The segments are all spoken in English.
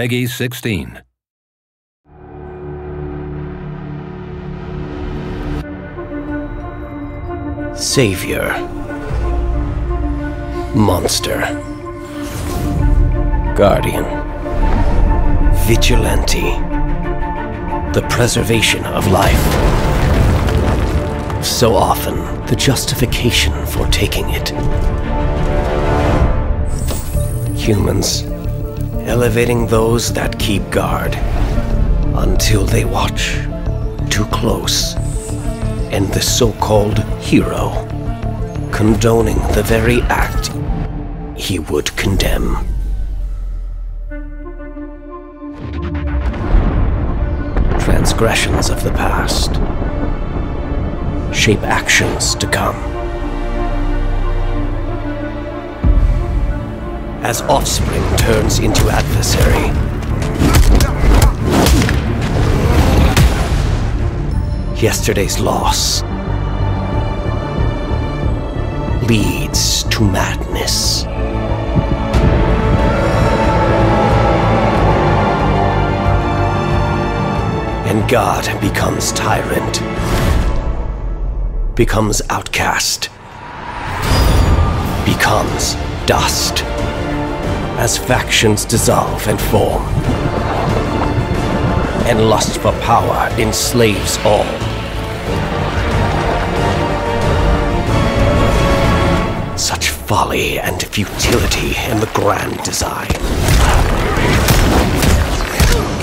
Peggy 16. Savior. Monster. Guardian. Vigilante. The preservation of life. So often, the justification for taking it. Humans. Elevating those that keep guard. Until they watch. Too close. And the so-called hero, condoning the very act he would condemn. Transgressions of the past shape actions to come. As offspring turns into adversary, yesterday's loss leads to madness. And God becomes tyrant, becomes outcast, becomes dust, as factions dissolve and form, and lust for power enslaves all. Such folly and futility in the grand design.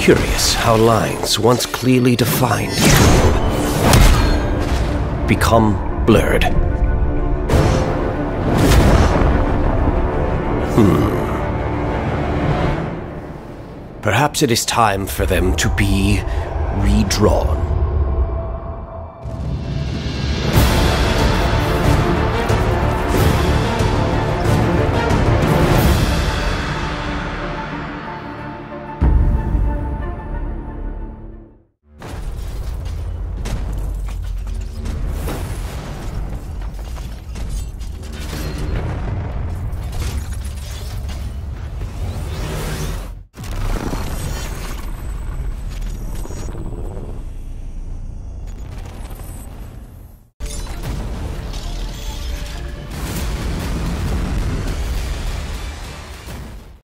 Curious how lines once clearly defined become blurred. Perhaps it is time for them to be redrawn.